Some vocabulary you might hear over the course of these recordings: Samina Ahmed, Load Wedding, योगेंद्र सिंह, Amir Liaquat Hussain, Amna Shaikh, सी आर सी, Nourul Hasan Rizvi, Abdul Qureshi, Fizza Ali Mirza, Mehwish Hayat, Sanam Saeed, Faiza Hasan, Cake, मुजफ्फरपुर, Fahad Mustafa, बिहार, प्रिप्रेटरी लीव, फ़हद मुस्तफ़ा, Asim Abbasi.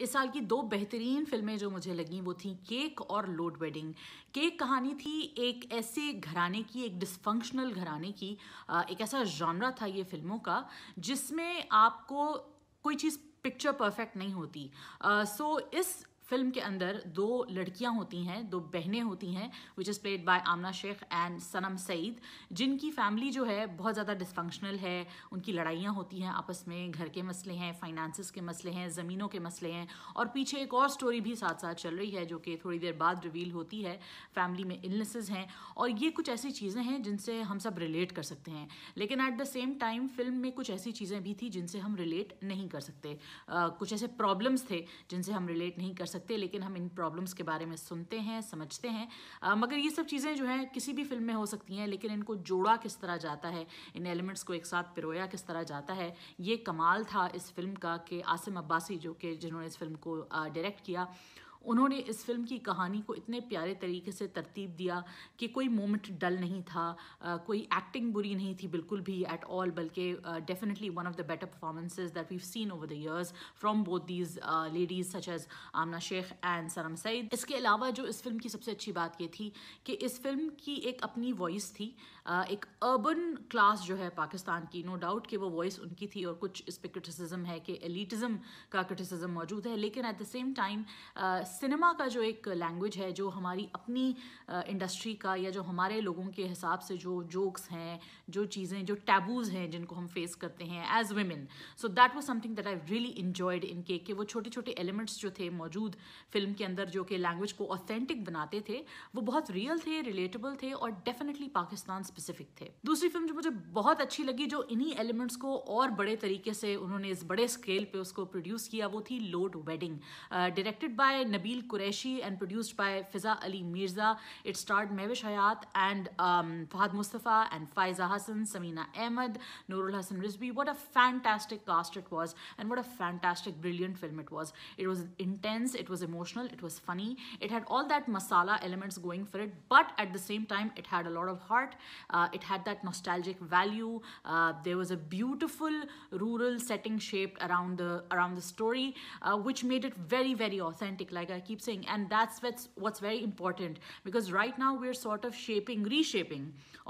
इस साल की दो बेहतरीन फिल्में जो मुझे लगी वो थी केक और लोड वेडिंग। केक कहानी थी एक ऐसे घराने की, एक डिसफंक्शनल घराने की, एक ऐसा जॉनरा था ये फिल्मों का जिसमें आपको कोई चीज़ पिक्चर परफेक्ट नहीं होती। इस फिल्म के अंदर दो लड़कियां होती हैं, दो बहनें होती हैं which is played by Amna Sheikh and Sanam Saeed, जिनकी फैमिली जो है बहुत ज़्यादा डिसफंक्शनल है। उनकी लड़ाइयाँ होती हैं आपस में, घर के मसले हैं, फाइनेंसिस के मसले हैं, ज़मीनों के मसले हैं, और पीछे एक और स्टोरी भी साथ साथ चल रही है जो कि थोड़ी देर बाद रिवील होती है। फैमिली में इलनेसेस हैं और ये कुछ ऐसी चीज़ें हैं जिनसे हम सब रिलेट कर सकते हैं, लेकिन at the same time film में कुछ ऐसी चीज़ें भी थी जिनसे हम रिलेट नहीं कर सकते। कुछ ऐसे प्रॉब्लम्स थे जिनसे हम रिलेट नहीं कर सकते, लेकिन हम इन प्रॉब्लम्स के बारे में सुनते हैं, समझते हैं। मगर ये सब चीज़ें जो हैं किसी भी फिल्म में हो सकती हैं, लेकिन इनको जोड़ा किस तरह जाता है, इन एलिमेंट्स को एक साथ पिरोया किस तरह जाता है, ये कमाल था इस फिल्म का कि आसिम अब्बासी जिन्होंने इस फिल्म को डायरेक्ट किया, उन्होंने इस फिल्म की कहानी को इतने प्यारे तरीके से तरतीब दिया कि कोई मोमेंट डल नहीं था, कोई एक्टिंग बुरी नहीं थी बिल्कुल भी एट ऑल, बल्कि definitely one of the better performances that we've seen over the years from both these ladies such as Amna Sheikh and Sanam Saeed. इसके अलावा जो इस फिल्म की सबसे अच्छी बात ये थी कि इस फिल्म की एक अपनी वॉइस थी, एक अर्बन क्लास जो है पाकिस्तान की, नो डाउट कि वो वॉइस उनकी थी। और कुछ इस पर क्रिटिसिज्म है कि एलिटिज़म का क्रिटिसिज्म मौजूद है, लेकिन at the same time cinema का जो एक लैंग्वेज है, जो हमारी अपनी इंडस्ट्री का या जो हमारे लोगों के हिसाब से जो जोक्स हैं, जो चीज़ें, जो टैबूज़ हैं जिनको हम फेस करते हैं as women, so that was something that I really enjoyed in cake के वो छोटे छोटे एलिमेंट्स जो थे मौजूद फिल्म के अंदर, जो कि लैंग्वेज को ऑथेंटिक बनाते थे, वो बहुत रियल थे, रिलेटेबल थे और डेफिनेटली पाकिस्तान स्पेसिफिक थे। दूसरी फिल्म जो मुझे बहुत अच्छी लगी, जो इन्हीं एलिमेंट्स को और बड़े तरीके से उन्होंने इस बड़े स्केल पर उसको प्रोड्यूस किया, वो थी load wedding, directed by Abdul Qureshi and produced by Fizza Ali Mirza. It starred Mehwish Hayat and Fahad Mustafa and Faiza Hasan, Samina Ahmed, Nourul Hasan Rizvi. What a fantastic cast it was, and what a fantastic, brilliant film it was. It was intense, it was emotional, it was funny. It had all that masala elements going for it, but at the same time, it had a lot of heart. It had that nostalgic value. There was a beautiful rural setting shaped around the story, which made it very, very authentic. Like I keep saying, and that's what's very important, because right now we're sort of reshaping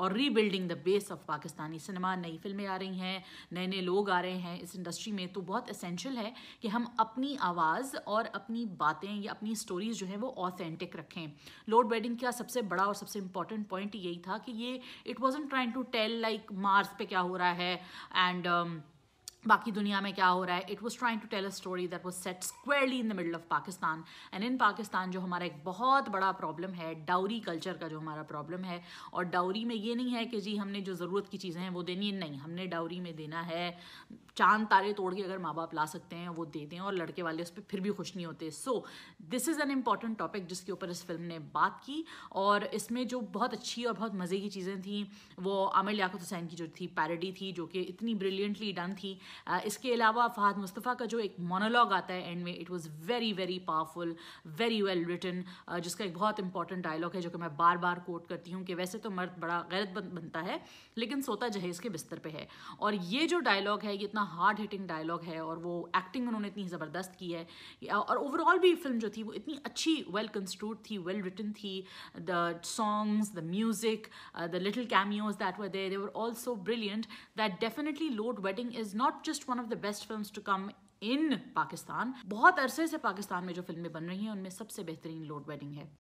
or rebuilding the base of Pakistani cinema. नई फिल्में आ रही हैं, नए नए लोग आ रहे हैं इस इंडस्ट्री में, तो बहुत एसेंशियल है कि हम अपनी आवाज़ और अपनी बातें या अपनी स्टोरीज जो हैं वो ऑथेंटिक रखें। लोड वेडिंग का सबसे बड़ा और सबसे इंपॉर्टेंट पॉइंट यही था कि ये it wasn't trying to tell like Mars पे क्या हो रहा है एंड बाकी दुनिया में क्या हो रहा है। It was trying to tell a story that was set squarely in the middle of Pakistan, and in Pakistan जो हमारा एक बहुत बड़ा प्रॉब्लम है, डाउरी कल्चर का जो हमारा प्रॉब्लम है। और डाउरी में ये नहीं है कि जी हमने जो ज़रूरत की चीज़ें हैं वो देनी है, नहीं, हमने डाउरी में देना है, चांद तारे तोड़ के अगर माँ बाप ला सकते हैं वो दे दें, और लड़के वाले उस पर फिर भी खुश नहीं होते। So this is an important topic जिसके ऊपर इस फिल्म ने बात की, और इसमें जो बहुत अच्छी और बहुत मज़े की चीज़ें थीं वो आमिर लियाकत हुसैन की जो थी पैरोडी थी, जो कि इतनी ब्रिलियंटली डन थी। इसके अलावा फ़हद मुस्तफ़ा का जो एक मोनोलॉग आता है एंड में, it was very very powerful, very well written, जिसका एक बहुत इंपॉर्टेंट डायलॉग है जो कि मैं बार बार कोट करती हूँ कि वैसे तो मर्द बड़ा गैरतमंद बनता है लेकिन सोता जहेज़ के बिस्तर पे है। और ये जो डायलॉग है ये इतना हार्ड हिटिंग डायलॉग है, और वो एक्टिंग उन्होंने इतनी ज़बरदस्त की है, और ओवरऑल भी फिल्म जो थी वो इतनी अच्छी, वेल कंस्ट्रूड थी, वेल रिटन थी। The songs, the music, the little cameos that were there, they were also brilliant, that definitely load wedding is not just one of the best films to come in Pakistan. बहुत अरसे से पाकिस्तान में जो फिल्में बन रही हैं उनमें सबसे बेहतरीन लोड वेडिंग है।